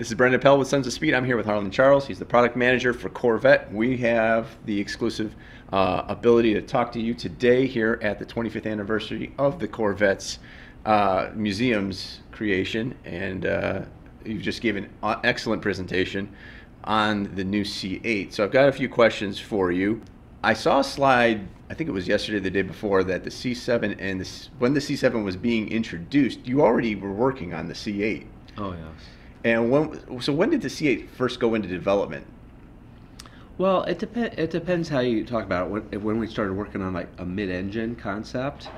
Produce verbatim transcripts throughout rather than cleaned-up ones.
This is Brendan Pell with Sons of Speed. I'm here with Harlan Charles. He's the product manager for Corvette. We have the exclusive uh, ability to talk to you today here at the twenty-fifth anniversary of the Corvette's uh, museum's creation. And uh, you've just given an excellent presentation on the new C eight. So I've got a few questions for you. I saw a slide, I think it was yesterday or the day before, that the C seven and the, when the C seven was being introduced, you already were working on the C eight. Oh, yes. And when, so when did the C eight first go into development? Well, it depend. It depends how you talk about it. When, when we started working on like a mid-engine concept,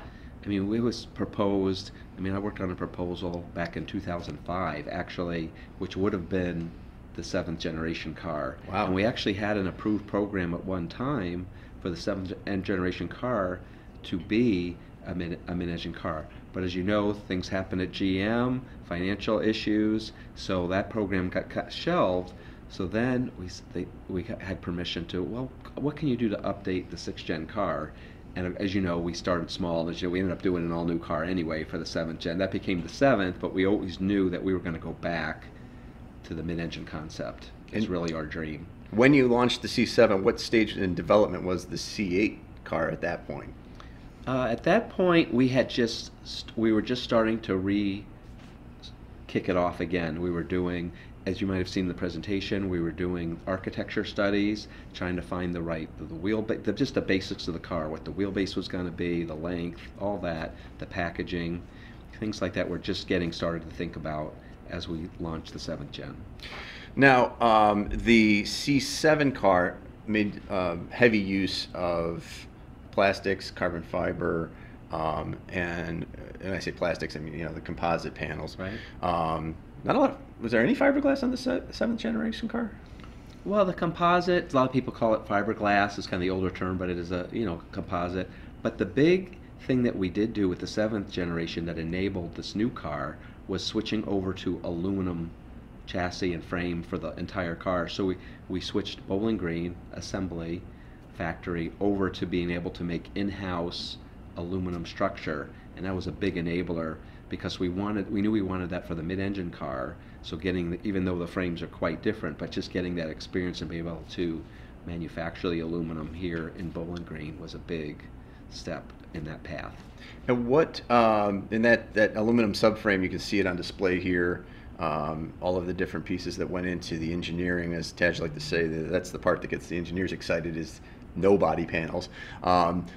I mean, it was proposed. I mean, I worked on a proposal back in two thousand five, actually, which would have been the seventh generation car. Wow. And we actually had an approved program at one time for the seventh generation car to be a mid, a mid-engine car. But as you know, things happen at G M, financial issues, so that program got, got shelved. So then we they, we had permission to, well, what can you do to update the sixth gen car? And as you know, we started small. As you know, we ended up doing an all-new car anyway for the seventh gen. That became the seventh, but we always knew that we were going to go back to the mid-engine concept. It's and really our dream. When you launched the C seven, what stage in development was the C eight car at that point? Uh, at that point, we had just we were just starting to re kick it off again. We were doing, as you might have seen in the presentation, we were doing architecture studies, trying to find the right the, the wheel, the, just the basics of the car, what the wheelbase was going to be, the length, all that, the packaging, things like that. We're just getting started to think about as we launched the seventh gen. Now, um, the C seven car made uh, heavy use of plastics, carbon fiber, um, and and I say plastics, I mean, you know, the composite panels. Right. Um, not a lot. Of, was there any fiberglass on the se seventh generation car? Well, the composite. A lot of people call it fiberglass. It's kind of the older term, but it is a you know composite. But the big thing that we did do with the seventh generation that enabled this new car was switching over to aluminum chassis and frame for the entire car. So we we switched Bowling Green assembly factory over to being able to make in-house aluminum structure, and that was a big enabler because we wanted we knew we wanted that for the mid-engine car. So getting the, even though the frames are quite different, but just getting that experience and being able to manufacture the aluminum here in Bowling Green was a big step in that path. And what um, in that that aluminum subframe, you can see it on display here. Um, all of the different pieces that went into the engineering, as Tadge like to say, that's the part that gets the engineers excited is no body panels. Um,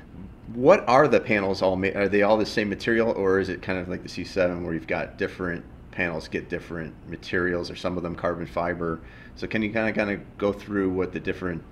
what are the panels all made? Are they all the same material, or is it kind of like the C seven where you've got different panels get different materials, or some of them carbon fiber? So can you kind of kind of go through what the different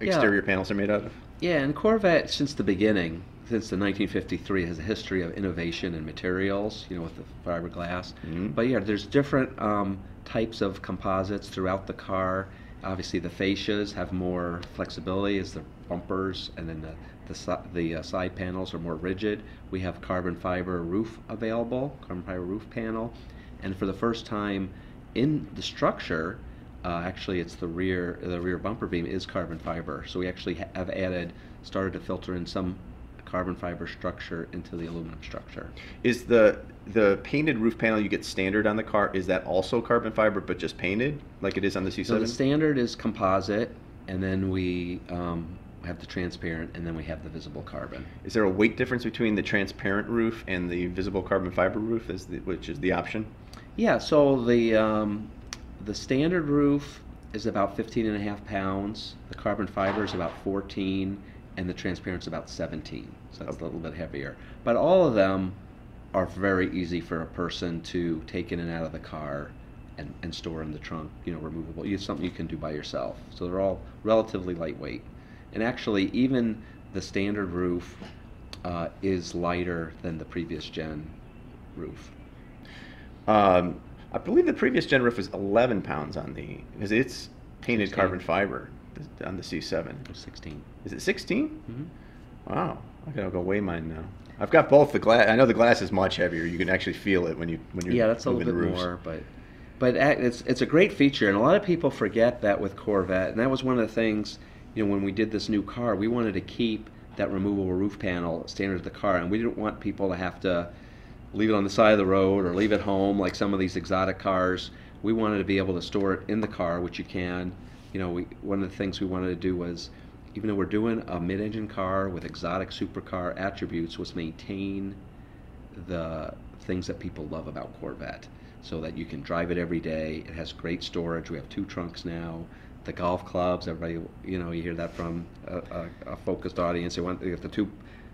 exterior yeah. panels are made out of? Yeah, and Corvette since the beginning, since the nineteen fifty-three, has a history of innovation in materials, you know, with the fiberglass. Mm-hmm. But yeah, there's different um, types of composites throughout the car. Obviously, the fascias have more flexibility as the bumpers, and then the the, the uh, side panels are more rigid. We have carbon fiber roof available, carbon fiber roof panel, and for the first time in the structure, uh, actually, it's the rear the rear bumper beam is carbon fiber. So we actually have added, started to filter in some carbon fiber structure into the aluminum structure. Is the the painted roof panel you get standard on the car, is that also carbon fiber but just painted like it is on the C seven? So the standard is composite, and then we um, have the transparent, and then we have the visible carbon. Is there a weight difference between the transparent roof and the visible carbon fiber roof, is the, which is the option? Yeah, so the um, the standard roof is about fifteen and a half pounds, the carbon fiber is about fourteen, and the transparent's about seventeen, so that's a little bit heavier. But all of them are very easy for a person to take in and out of the car and, and store in the trunk, you know, removable. It's something you can do by yourself. So they're all relatively lightweight. And actually, even the standard roof uh, is lighter than the previous gen roof. Um, I believe the previous gen roof was eleven pounds on the, because it's painted sixteen carbon fiber on the C seven. sixteen. Is it sixteen? Mm-hmm. Wow, I gotta go weigh mine now. I've got both the glass. I know the glass is much heavier. You can actually feel it when you when you're yeah, that's a little bit roofs. more, but but it's it's a great feature, and a lot of people forget that with Corvette, and that was one of the things. You know, when we did this new car, we wanted to keep that removable roof panel standard of the car, and we didn't want people to have to leave it on the side of the road or leave it home like some of these exotic cars. we wanted to be able to store it in the car, which you can. You know, we, one of the things we wanted to do was, even though we're doing a mid-engine car with exotic supercar attributes, was maintain the things that people love about Corvette, so that you can drive it every day. It has great storage. We have two trunks now. The golf clubs, everybody, you know, you hear that from a, a, a focused audience. They want, they have the two,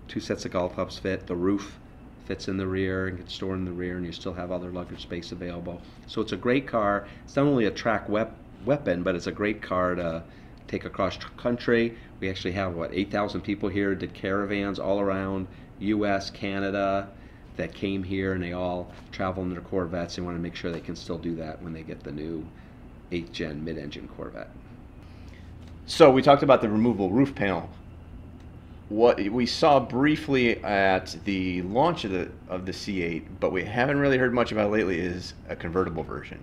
two sets of golf clubs fit. The roof fits in the rear and gets stored in the rear, and you still have other luggage space available. So it's a great car. It's not only a track wep weapon, but it's a great car to take across country. We actually have, what, eight thousand people here, did caravans all around U S, Canada, that came here, and they all travel in their Corvettes. They want to make sure they can still do that when they get the new eighth gen mid-engine Corvette. So we talked about the removable roof panel. What we saw briefly at the launch of the of the C eight, but we haven't really heard much about lately, is a convertible version.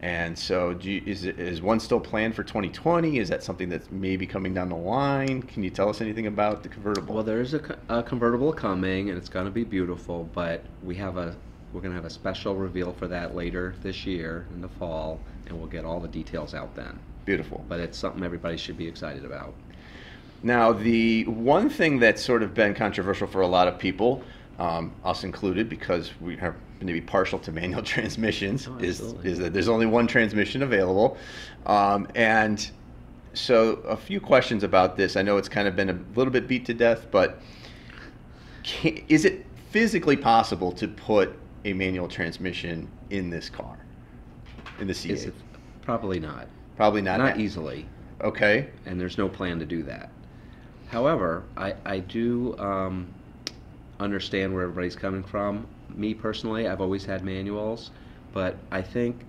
And so, do you, is is one still planned for twenty twenty? Is that something that's maybe coming down the line? Can you tell us anything about the convertible? Well, there is a, a convertible coming, and it's going to be beautiful. But we have a we're going to have a special reveal for that later this year in the fall, and we'll get all the details out then. Beautiful. But it's something everybody should be excited about. Now, the one thing that's sort of been controversial for a lot of people, um, us included, because we have been to be partial to manual transmissions, oh, is, is that there's only one transmission available. Um, and so a few questions about this. I know it's kind of been a little bit beat to death, but can, is it physically possible to put a manual transmission in this car, in the C eight? It, probably not. Probably not. Not easily. Okay. And there's no plan to do that. However, I, I do um, understand where everybody's coming from. Me personally, I've always had manuals, but I think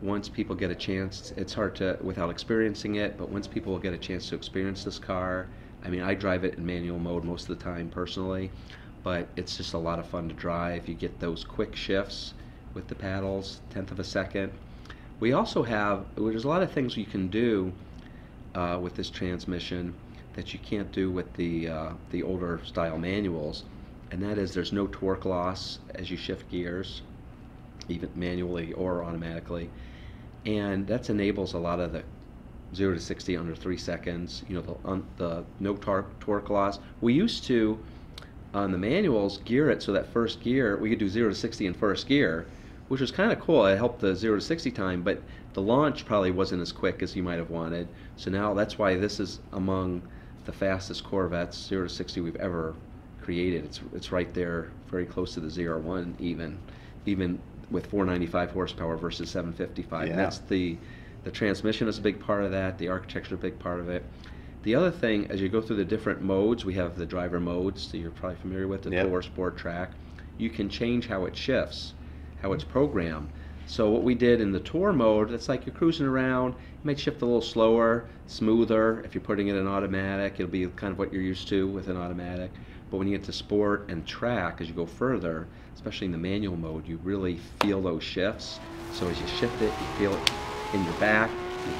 once people get a chance, it's hard to, without experiencing it, but once people get a chance to experience this car, I mean, I drive it in manual mode most of the time personally, but it's just a lot of fun to drive. You get those quick shifts with the paddles, tenth of a second. We also have, there's a lot of things you can do uh, with this transmission that you can't do with the uh, the older style manuals, and that is there's no torque loss as you shift gears, even manually or automatically, and that enables a lot of the zero to sixty under three seconds. You know, the um, the no tor torque loss. We used to on the manuals gear it so that first gear we could do zero to sixty in first gear, which was kind of cool. It helped the zero to sixty time, but the launch probably wasn't as quick as you might have wanted. So now that's why this is among the fastest Corvettes zero to sixty we've ever created. It's it's right there, very close to the Z R one even, even with four ninety-five horsepower versus seven fifty-five. Yeah. And that's the the transmission is a big part of that. The architecture is a big part of it. The other thing, as you go through the different modes, we have the driver modes that you're probably familiar with, the yep. tour, sport, track. You can change how it shifts, how it's programmed. So what we did in the tour mode, it's like you're cruising around, you might shift a little slower, smoother. If you're putting it in automatic, it'll be kind of what you're used to with an automatic. But when you get to sport and track, as you go further, especially in the manual mode, you really feel those shifts. So as you shift it, you feel it in your back,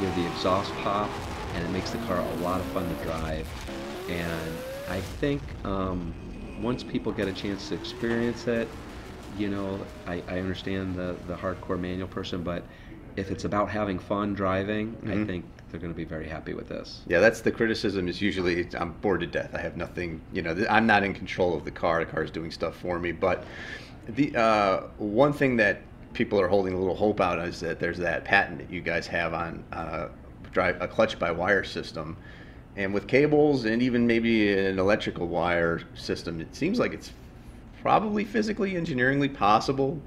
you hear the exhaust pop, and it makes the car a lot of fun to drive. And I think um, once people get a chance to experience it, you know, I, I understand the, the hardcore manual person, but if it's about having fun driving, mm-hmm. I think they're going to be very happy with this. Yeah, that's the criticism is usually I'm bored to death. I have nothing, you know, I'm not in control of the car. The car is doing stuff for me. But the uh, one thing that people are holding a little hope out is that there's that patent that you guys have on uh, drive a clutch-by-wire system. And with cables and even maybe an electrical wire system, it seems like it's probably physically, engineeringly possible.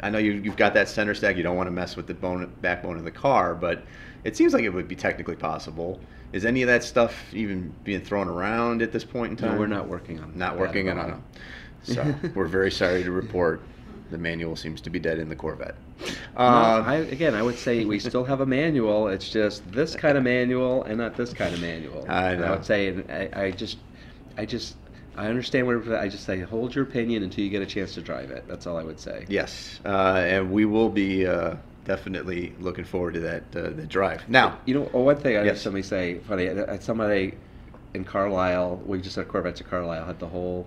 I know you've, you've got that center stack. You don't want to mess with the bone, backbone of the car, but it seems like it would be technically possible. Is any of that stuff even being thrown around at this point in time? No, we're not working on it. Not working on it. So we're very sorry to report the manual seems to be dead in the Corvette. Uh, no, I, again, I would say we still have a manual. It's just this kind of manual and not this kind of manual. I know. I would say I, I just, I just. I understand where I just say hold your opinion until you get a chance to drive it. That's all I would say. Yes, uh, and we will be uh, definitely looking forward to that uh, the drive. Now, you know, one thing I yes. heard somebody say funny. Somebody in Carlisle, we just had Corvette to Carlisle, had the whole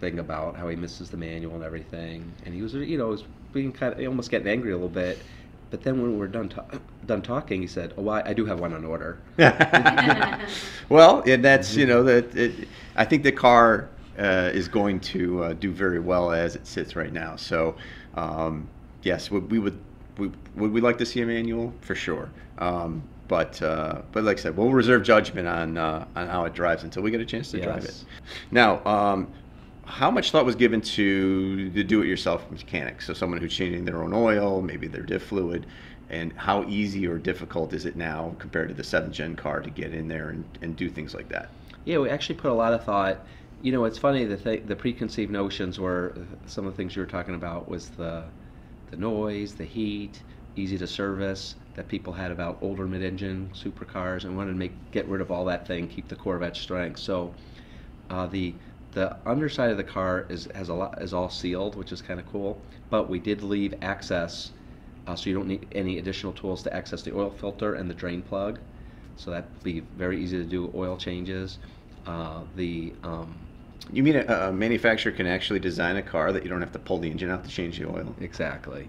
thing about how he misses the manual and everything, and he was, you know, he was being kind of almost getting angry a little bit. But then when we were done, ta- done talking, he said, oh, I, I do have one on order. Well, and that's, you know, that it, I think the car uh, is going to uh, do very well as it sits right now. So, um, yes, we, we would we, would we like to see a manual? For sure. Um, but uh, but like I said, we'll reserve judgment on, uh, on how it drives until we get a chance to yes. drive it. Now, um, how much thought was given to the do-it-yourself mechanic? So someone who's changing their own oil, maybe their diff fluid, and how easy or difficult is it now compared to the seventh gen car to get in there and, and do things like that? Yeah, we actually put a lot of thought. You know, it's funny, the th- the preconceived notions were, some of the things you were talking about was the, the noise, the heat, easy to service, that people had about older mid-engine supercars, and wanted to make get rid of all that thing, keep the Corvette strength. So uh, the... The underside of the car is has a lot is all sealed, which is kind of cool. But we did leave access, uh, so you don't need any additional tools to access the oil filter and the drain plug. So that would be very easy to do oil changes. Uh, the um, you mean a, a manufacturer can actually design a car that you don't have to pull the engine out to change the oil? Exactly.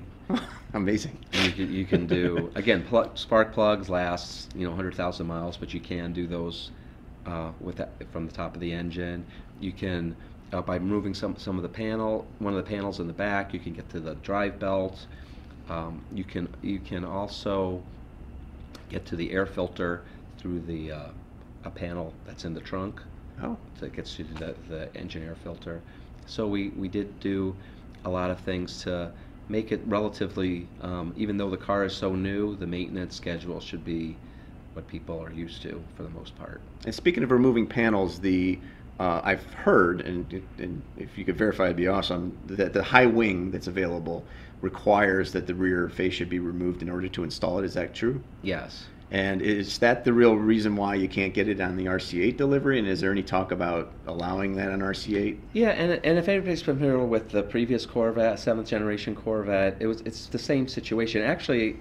Amazing. And you can, you can do again pl- spark plugs last you know one hundred thousand miles, but you can do those. Uh, with that, from the top of the engine, you can uh, by moving some some of the panel, one of the panels in the back, you can get to the drive belt. Um, you can you can also get to the air filter through the uh, a panel that's in the trunk. Oh, so it gets to the the engine air filter. So we we did do a lot of things to make it relatively. Um, even though the car is so new, the maintenance schedule should be what people are used to for the most part. And speaking of removing panels, the uh, I've heard, and, and if you could verify, it'd be awesome, that the high wing that's available requires that the rear fascia be removed in order to install it. Is that true? Yes. And is that the real reason why you can't get it on the R C eight delivery? And is there any talk about allowing that on R C eight? Yeah, and and if anybody's familiar with the previous Corvette, seventh generation Corvette, it was it's the same situation. Actually,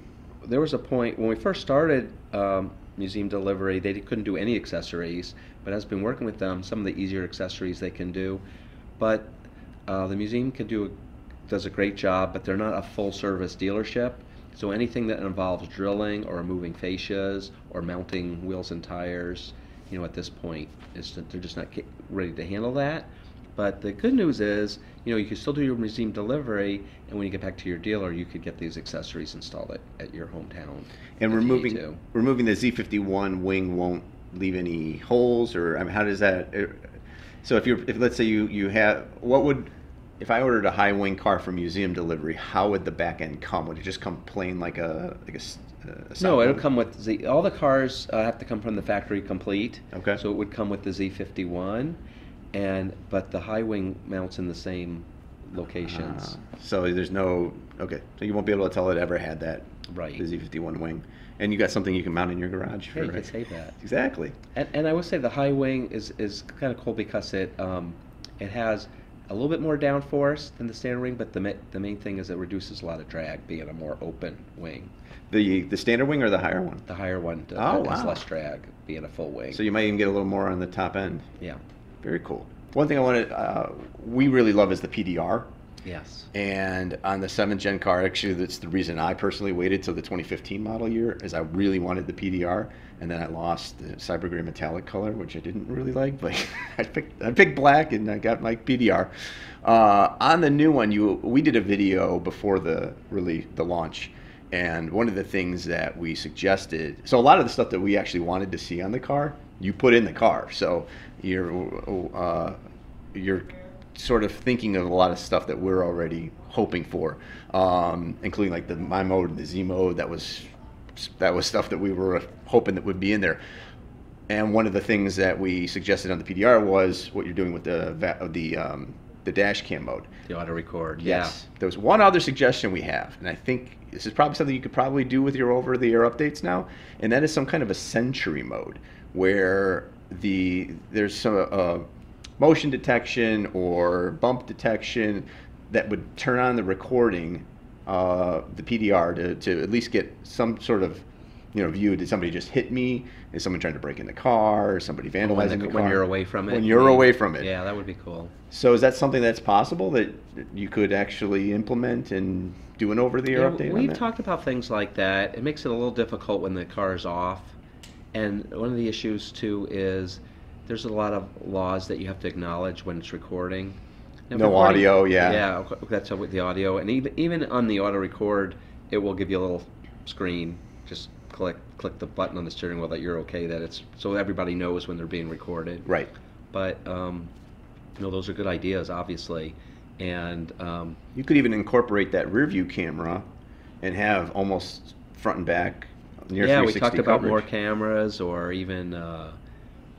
there was a point when we first started um, museum delivery, they couldn't do any accessories, but as I've been working with them, some of the easier accessories they can do. But uh, the museum can do a, does a great job, but they're not a full service dealership. So anything that involves drilling or removing fascias or mounting wheels and tires, you know, at this point, is that they're just not ready to handle that. But the good news is, you know, you can still do your museum delivery, and when you get back to your dealer, you could get these accessories installed at, at your hometown. And removing removing the Z fifty-one wing won't leave any holes, or I mean, how does that? So if you're, if let's say you you have, what would, if I ordered a high wing car for museum delivery, how would the back end come? Would it just come plain like a like a, a no? Board? It'll come with Z, all the cars uh, have to come from the factory complete. Okay. So it would come with the Z fifty-one. And but the high wing mounts in the same locations. Uh, so there's no okay. So you won't be able to tell it ever had that. Right. The Z fifty-one wing, and you got something you can mount in your garage. For, yeah, you right? could say that exactly. And and I would say the high wing is is kind of cool because it um it has a little bit more downforce than the standard wing, but the ma- the main thing is it reduces a lot of drag, being a more open wing. The the standard wing or the higher one? The higher one. Does, oh wow. Has less drag, being a full wing. So you might even get a little more on the top end. Yeah. Very cool. One thing I wanted, uh, we really love is the P D R. Yes. And on the seventh gen car, actually, that's the reason I personally waited till the twenty fifteen model year, is I really wanted the P D R, and then I lost the cyber gray metallic color, which I didn't really like, but I picked I picked black and I got my P D R. Uh, on the new one, you we did a video before the really the launch, and one of the things that we suggested, so a lot of the stuff that we actually wanted to see on the car, you put in the car, so you're uh, you're sort of thinking of a lot of stuff that we're already hoping for, um, including like the my mode and the Z mode. That was that was stuff that we were hoping that would be in there. And one of the things that we suggested on the P D R was what you're doing with the va- the um, the dash cam mode, the auto record. Yes, yeah. There was one other suggestion we have, and I think this is probably something you could probably do with your over the air updates now, and that is some kind of a Sentry mode, where the there's some uh, motion detection or bump detection that would turn on the recording, uh, the P D R, to, to at least get some sort of you know, view. Did somebody just hit me? Is someone trying to break in the car? Is somebody vandalizing well, the, the car? When you're away from it. When you're yeah. away from it. Yeah, that would be cool. So is that something that's possible that you could actually implement and do an over-the-air yeah, update on that? We've talked about things like that. It makes it a little difficult when the car is off. And one of the issues, too, is there's a lot of laws that you have to acknowledge when it's recording. And no recording, audio, yeah. Yeah, that's with the audio. And even, even on the auto-record, it will give you a little screen. Just click click the button on the steering wheel that you're okay, that it's, so everybody knows when they're being recorded. Right. But, um, you know, those are good ideas, obviously. And um, you could even incorporate that rear view camera and have almost front and back near yeah, three sixty coverage. Yeah, we talked about more cameras, or even uh,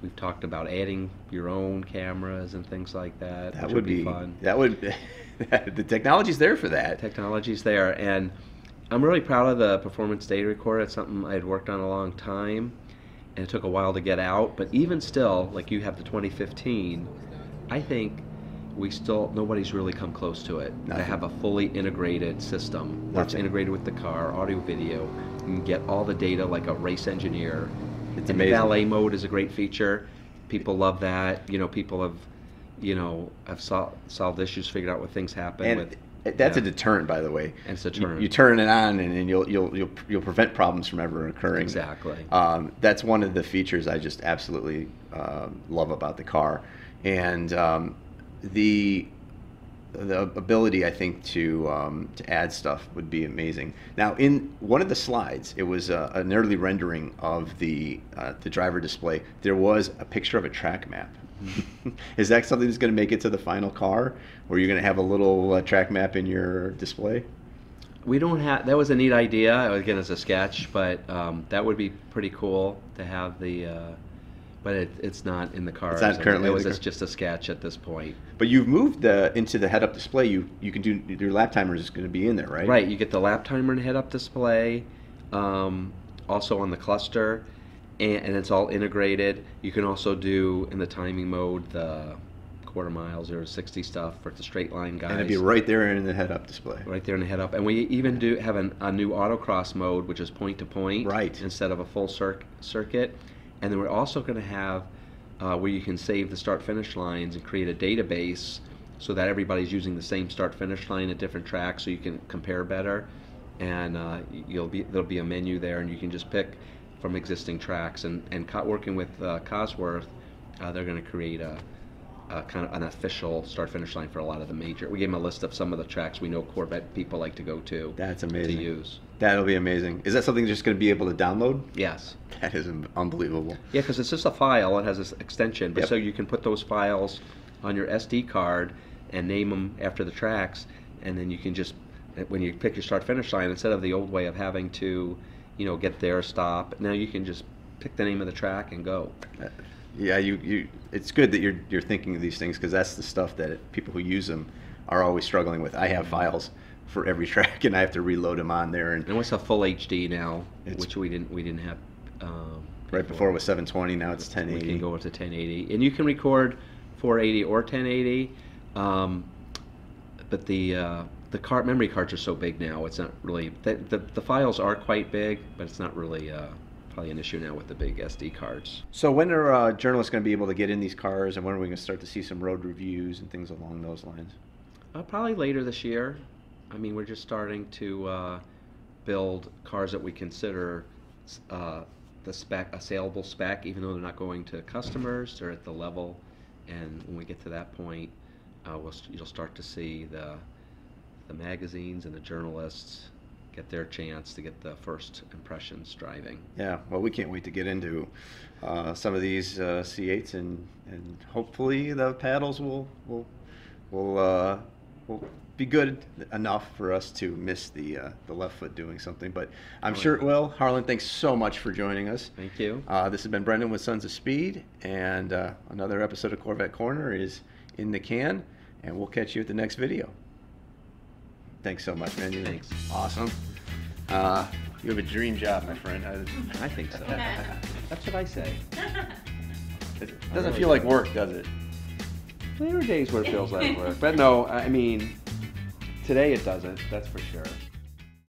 we've talked about adding your own cameras and things like that. That would be, be fun. That would, the technology's there for that. Technology's there. And I'm really proud of the performance data recorder. It's something I had worked on a long time, and it took a while to get out. But even still, like you have the twenty fifteen, I think we still, nobody's really come close to it. Nothing. To have a fully integrated system that's integrated with the car, audio, video, you can get all the data like a race engineer. It's amazing. Valet mode is a great feature. People love that. You know, people have, you know, have sol solved issues, figured out what things happen and with. That's yeah. a deterrent, by the way. It's a deterrent. You, you turn it on, and, and you'll you'll you'll you'll prevent problems from ever occurring. Exactly. Um, that's one of the features I just absolutely uh, love about the car, and um, the the ability, I think, to um, to add stuff would be amazing. Now, in one of the slides, it was a, an early rendering of the uh, the driver display. There was a picture of a track map. Is that something that's going to make it to the final car, or you're going to have a little uh, track map in your display? We don't have. That was a neat idea. Again, it's a sketch, but um, that would be pretty cool to have the. Uh, but it, it's not in the car. It's not currently. It was just, just a sketch at this point. But you've moved the, into the head-up display. You you can do your lap timer is going to be in there, right? Right. You get the lap timer and head-up display, um, also on the cluster. And it's all integrated. You can also do in the timing mode the quarter miles or sixty stuff for the straight line guys. And it'd be right there in the head-up display. Right there in the head-up, and we even do have an, a new autocross mode, which is point to point, right, instead of a full cir circuit. And then we're also going to have uh, where you can save the start-finish lines and create a database so that everybody's using the same start-finish line at different tracks, so you can compare better. And uh, you'll be there'll be a menu there, and you can just pick from existing tracks, and, and co working with uh, Cosworth, uh, they're going to create a, a kind of an official start-finish line for a lot of the major. We gave them a list of some of the tracks we know Corvette people like to go to. That's amazing. To use. That'll be amazing. Is that something you're just going to be able to download? Yes. That is unbelievable. Yeah, because it's just a file. It has this extension, but yep. So you can put those files on your S D card and name them after the tracks, and then you can just, when you pick your start-finish line, instead of the old way of having to, you know, get there, stop. Now you can just pick the name of the track and go. Yeah, you, you it's good that you're you're thinking of these things, because that's the stuff that it, people who use them are always struggling with. I have files for every track, and I have to reload them on there. And, and it's a full H D now, which we didn't we didn't have. Um, before. Right before it was seven twenty, now it's ten eighty. We can go up to ten eighty, and you can record four eighty or ten eighty, um, but the uh, The card, memory cards are so big now. It's not really the, the the files are quite big, but it's not really uh, probably an issue now with the big S D cards. So when are uh, journalists going to be able to get in these cars, and when are we going to start to see some road reviews and things along those lines? Uh, probably later this year. I mean, we're just starting to uh, build cars that we consider uh, the spec, a saleable spec, even though they're not going to customers. They're at the level, and when we get to that point, uh, we'll you'll start to see the. The magazines and the journalists get their chance to get the first impressions driving. Yeah, well, we can't wait to get into uh, some of these uh, C eights, and and hopefully the paddles will will will uh, will be good enough for us to miss the uh, the left foot doing something. But I'm sure it will. Harlan, thanks so much for joining us. Thank you. Uh, this has been Brendan with Sons of Speed, and uh, another episode of Corvette Corner is in the can, and we'll catch you at the next video. Thanks so much, man. Thanks. Awesome. Uh, you have a dream job, my friend. I, I think so. That's what I say. It doesn't feel like work, does it? There are days where it feels like work. But no, I mean, today it doesn't, that's for sure.